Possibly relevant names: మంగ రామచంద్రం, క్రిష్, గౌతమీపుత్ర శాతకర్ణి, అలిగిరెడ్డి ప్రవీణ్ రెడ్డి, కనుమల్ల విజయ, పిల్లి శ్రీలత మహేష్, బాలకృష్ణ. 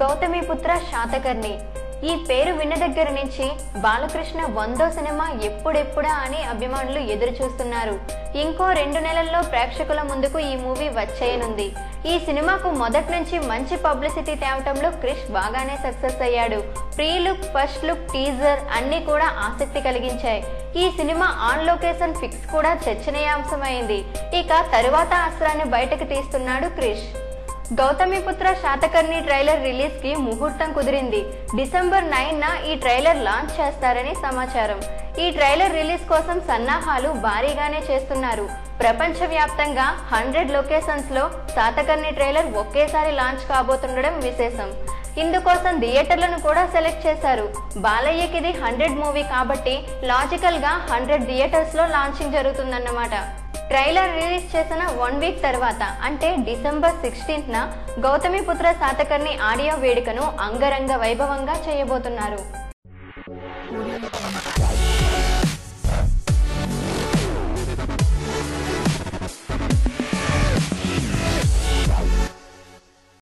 గౌతమీపుత్ర శాతకర్ణి ఈ పేరు విన్న దగ్గర నుంచి బాలకృష్ణ 100వ సినిమా ఎప్పుడెప్పుడా అని అభిమానులు ఎదురు చూస్తున్నారు। ఇంకో 2 నెలల్లో ప్రేక్షకుల ముందుకు ఈ మూవీ వచ్చేయనుంది। ఈ సినిమాకు మొదట్ నుంచి మంచి పబ్లిసిటీ తేవడంలో క్రిష్ బాగానే సక్సెస్ అయ్యాడు। Pre look, first look, teaser అన్నీ కూడా ఆసక్తి కలిగించాయి। ఈ సినిమా ఆన్ లొకేషన్ ఫిక్స్ కూడా చర్చనీయాంశమైంది। ఇక తరువాత అస్త్రాన్ని బయటకు తీస్తున్నాడు క్రిష్। గౌతమీపుత్ర శాతకర్ణి ట్రైలర్ రిలీజ్ की ముహూర్తం కుదిరింది। డిసెంబర్ 9న ఈ ట్రైలర్ లాంచ్ చేస్తారని సమాచారం। ఈ ట్రైలర్ రిలీజ్ కోసం సన్నాహాలు భారీగానే చేస్తున్నారు। ప్రపంచవ్యాప్తంగా 100 లొకేషన్స్ లో శాతకర్ణి ట్రైలర్ ఒకేసారి లాంచ్ కాబోతుండడం విశేషం। ఇందుకోసం థియేటర్లను కూడా సెలెక్ట్ చేశారు। బాలయ్యకి ఇది 100 మూవీ కాబట్టి లాజికల్ గా 100 థియేటర్స్ లో లాంచింగ్ జరుగుతుందన్నమాట। ట్రైలర్ రిలీజ్ చేసిన 1 వీక్ తర్వాత అంటే డిసెంబర్ 16న గౌతమీపుత్ర శాతకర్ణి ఆడియో వేడుకను అంగరంగ వైభవంగా చేయబోతున్నారు।